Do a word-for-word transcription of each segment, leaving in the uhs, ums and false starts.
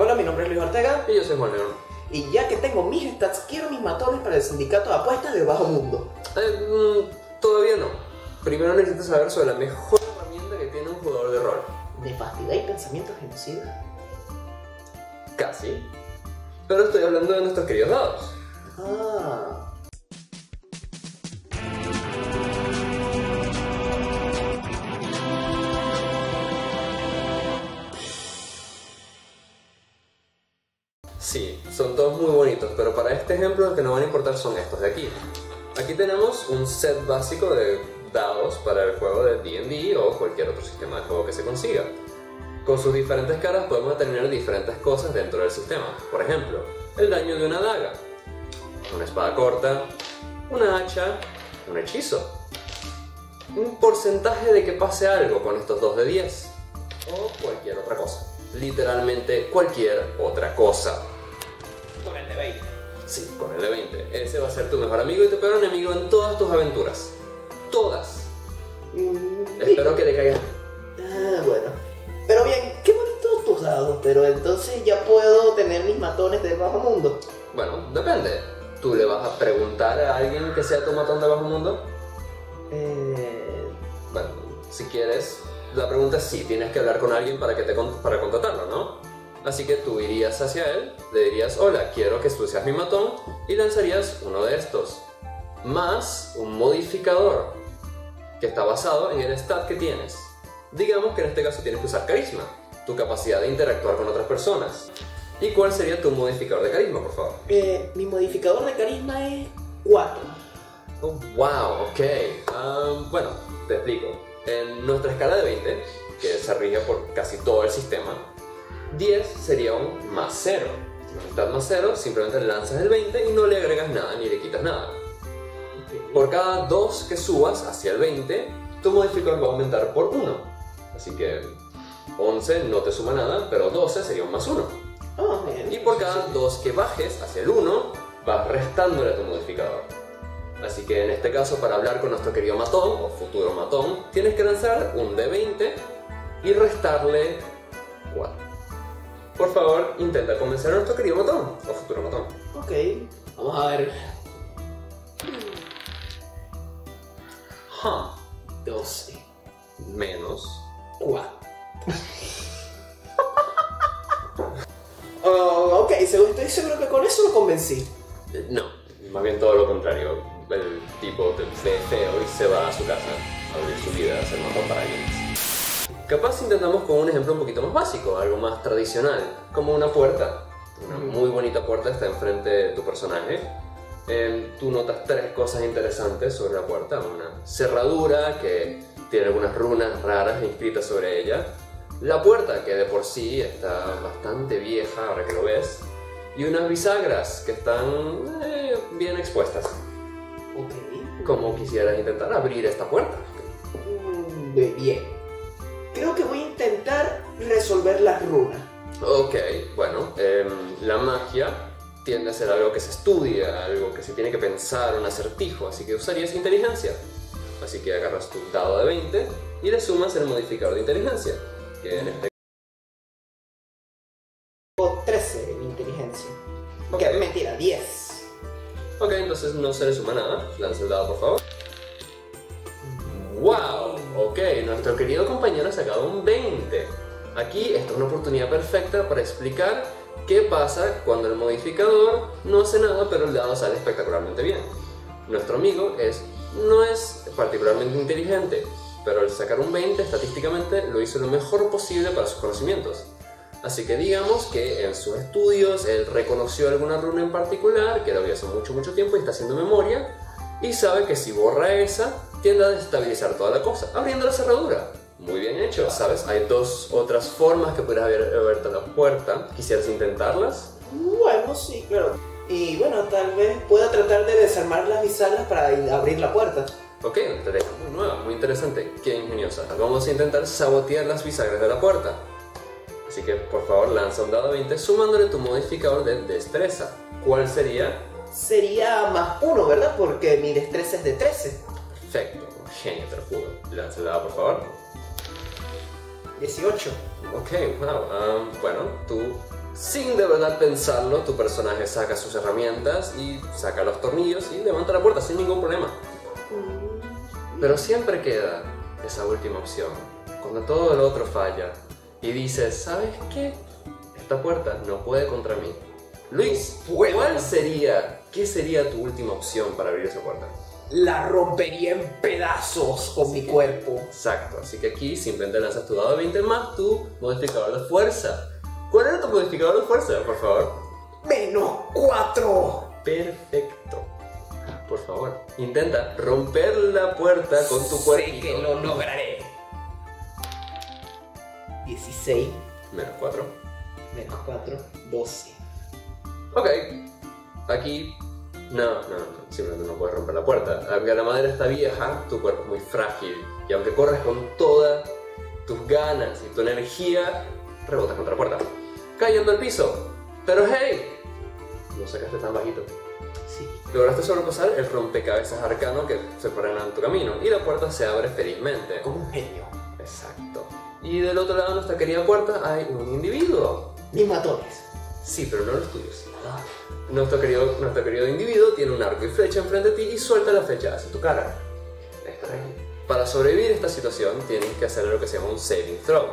Hola, mi nombre es Luis Ortega. Y yo soy Juan León. Y ya que tengo mis stats, quiero mis matones para el Sindicato de Apuestas de Bajo Mundo. Eh, todavía no. Primero necesito saber sobre la mejor herramienta que tiene un jugador de rol. ¿De fastidad y pensamientos genocidas? Casi. Pero estoy hablando de nuestros queridos dados. Ah... Sí, son todos muy bonitos, pero para este ejemplo los que nos van a importar son estos de aquí. Aquí tenemos un set básico de dados para el juego de D and D o cualquier otro sistema de juego que se consiga. Con sus diferentes caras podemos determinar diferentes cosas dentro del sistema. Por ejemplo, el daño de una daga, una espada corta, una hacha, un hechizo. Un porcentaje de que pase algo con estos dos de diez, o cualquier otra cosa. Literalmente cualquier otra cosa. Con el de veinte. Sí, con el de veinte. Ese va a ser tu mejor amigo y tu peor enemigo en todas tus aventuras. Todas. Mm, Espero sí. que le caigas. Ah, bueno. Pero bien, qué bonitos tus dados. Pero entonces ya puedo tener mis matones de Bajo Mundo. Bueno, depende. ¿Tú le vas a preguntar a alguien que sea tu matón de Bajo Mundo? Eh... Bueno, si quieres. La pregunta es si tienes que hablar con alguien para, que te con para contratarlo, ¿no? Así que tú irías hacia él, le dirías, hola, quiero que tú seas mi matón, y lanzarías uno de estos. Más un modificador, que está basado en el stat que tienes. Digamos que en este caso tienes que usar carisma, tu capacidad de interactuar con otras personas. ¿Y cuál sería tu modificador de carisma, por favor? Eh, mi modificador de carisma es cuatro. Oh, wow, ok. Um, bueno, te explico. En nuestra escala de veinte, que se rige por casi todo el sistema, diez sería un más cero. Si no estás más cero, simplemente lanzas el veinte y no le agregas nada ni le quitas nada. Por cada dos que subas hacia el veinte, tu modificador va a aumentar por uno. Así que once no te suma nada, pero doce sería un más uno. Oh, y por cada dos que bajes hacia el uno, vas restándole a tu modificador. Así que en este caso, para hablar con nuestro querido matón, o futuro matón, tienes que lanzar un D veinte y restarle cuatro. Por favor, intenta convencer a nuestro querido matón, o futuro matón. Ok, vamos a ver. Huh. doce. Menos cuatro. uh, ok, estoy seguro que con eso lo convencí. No, más bien todo lo contrario. El tipo te ve feo y se va a su casa a vivir su vida, a ser matón para alguien. Capaz intentamos con un ejemplo un poquito más básico, algo más tradicional, como una puerta. Una muy bonita puerta está enfrente de tu personaje. Eh, tú notas tres cosas interesantes sobre la puerta. Una cerradura que tiene algunas runas raras inscritas sobre ella. La puerta que de por sí está bastante vieja, ahora que lo ves. Y unas bisagras que están eh, bien expuestas. Okay. ¿Cómo quisieras intentar abrir esta puerta? Muy bien. Creo que voy a intentar resolver las runas. Ok, bueno, eh, la magia tiende a ser algo que se estudia, algo que se tiene que pensar, un acertijo, así que usarías inteligencia. Así que agarras tu dado de veinte y le sumas el modificador de inteligencia, que en este caso... trece en inteligencia. Okay. Que mentira, diez. Ok, entonces no se le suma nada. Lanza el dado, por favor. ¡Wow! Ok, nuestro querido compañero ha sacado un veinte. Aquí esta es una oportunidad perfecta para explicar qué pasa cuando el modificador no hace nada, pero el dado sale espectacularmente bien. Nuestro amigo es, no es particularmente inteligente, pero al sacar un veinte, estadísticamente lo hizo lo mejor posible para sus conocimientos. Así que digamos que en sus estudios él reconoció alguna runa en particular que lo vio hace mucho mucho tiempo y está haciendo memoria y sabe que si borra esa tiende a desestabilizar toda la cosa, abriendo la cerradura. Muy bien hecho, ¿sabes? Hay dos otras formas que pudieras haber abierto la puerta. ¿Quisieras intentarlas? Bueno, sí, claro. Y bueno, tal vez pueda tratar de desarmar las bisagras para abrir la puerta. Ok, una tarea muy nueva, muy interesante, qué ingeniosa. Vamos a intentar sabotear las bisagras de la puerta. Así que, por favor, lanza un dado veinte sumándole tu modificador de destreza. ¿Cuál sería? Sería más uno, ¿verdad? Porque mi destreza es de trece. Perfecto, genio, te lo juro. Lanza el dado, por favor. dieciocho. Ok, wow. Um, bueno, tú Sin de verdad pensarlo, tu personaje saca sus herramientas y saca los tornillos y levanta la puerta sin ningún problema. Pero siempre queda esa última opción, cuando todo el otro falla y dices, ¿sabes qué? Esta puerta no puede contra mí. Luis, ¿cuál sería, qué sería tu última opción para abrir esa puerta? La rompería en pedazos con mi cuerpo. Exacto, así que aquí simplemente lanzas tu dado de veinte más tu modificador de fuerza. ¿Cuál era tu modificador de fuerza, por favor? menos cuatro. Perfecto. Por favor, intenta romper la puerta con tu cuerpo. Sé que lo lograré. dieciséis. menos cuatro. menos cuatro, doce. Ok, aquí... No, no, no, simplemente no puedes romper la puerta. Aunque la madera está vieja, tu cuerpo es muy frágil. Y aunque corres con todas tus ganas y tu energía, rebotas contra la puerta, cayendo al piso. Pero hey, no sacaste tan bajito. Sí. Lograste sobrepasar el rompecabezas arcano que se pone en tu camino. Y la puerta se abre felizmente. Como un genio. Exacto. Y del otro lado de nuestra querida puerta hay un individuo. Mis matones. Sí, pero no los tuyos. Ah. Nuestro querido, nuestro querido individuo tiene un arco y flecha enfrente de ti y suelta la flecha hacia tu cara. Para sobrevivir a esta situación tienes que hacer lo que se llama un saving throw,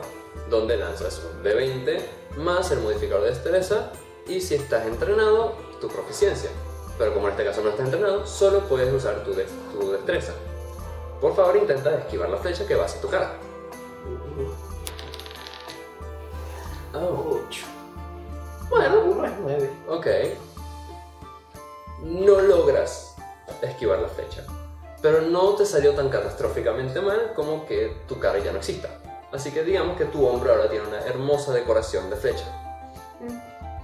donde lanzas un D veinte más el modificador de destreza y si estás entrenado, tu proficiencia. Pero como en este caso no estás entrenado, solo puedes usar tu, de, tu destreza. Por favor, intenta esquivar la flecha que va hacia tu cara. Oh. Bueno, ok. No logras esquivar la flecha, pero no te salió tan catastróficamente mal como que tu cara ya no exista. Así que digamos que tu hombro ahora tiene una hermosa decoración de flecha.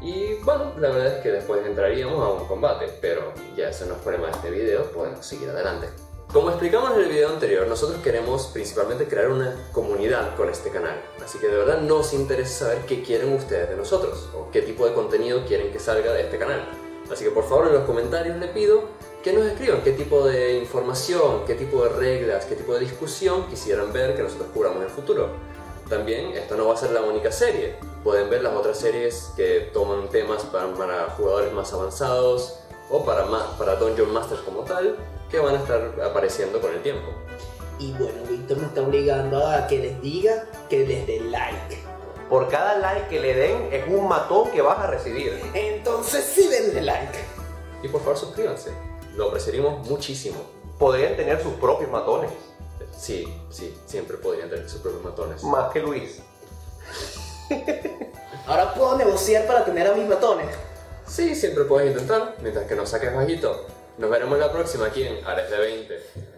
Y bueno, la verdad es que después entraríamos a un combate, pero ya eso no es problema de este video, podemos seguir adelante. Como explicamos en el video anterior, nosotros queremos principalmente crear una comunidad con este canal. Así que de verdad nos interesa saber qué quieren ustedes de nosotros, o qué tipo de contenido quieren que salga de este canal. Así que por favor en los comentarios les pido que nos escriban qué tipo de información, qué tipo de reglas, qué tipo de discusión quisieran ver que nosotros cubramos en el futuro. También, esto no va a ser la única serie. Pueden ver las otras series que toman temas para, para jugadores más avanzados o para, más, para Dungeon Masters como tal, que van a estar apareciendo con el tiempo. Y bueno, Víctor me está obligando a que les diga que les den like. Por cada like que le den es un matón que vas a recibir. Entonces sí denle like. Y por favor suscríbanse, lo apreciaríamos muchísimo. Podrían tener sus propios matones. Sí, sí, siempre podrían tener sus propios matones. Más que Luis. Ahora puedo negociar para tener a mis matones. Sí, siempre puedes intentar, mientras que no saques bajito. Nos veremos la próxima aquí en Ares de veinte.